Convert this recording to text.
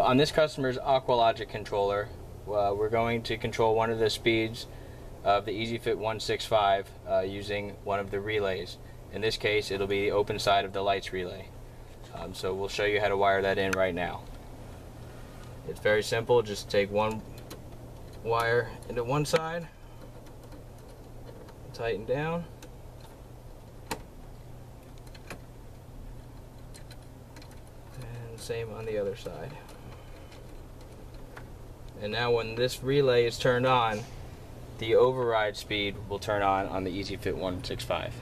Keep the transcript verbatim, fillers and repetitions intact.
On this customer's AquaLogic controller, uh, we're going to control one of the speeds of the EasyFit one sixty-five uh, using one of the relays. In this case, it'll be the open side of the lights relay. Um, so we'll show you how to wire that in right now. It's very simple. Just take one wire into one side, tighten down, and same on the other side. And now when this relay is turned on, the override speed will turn on on the EasyFit one sixty-five.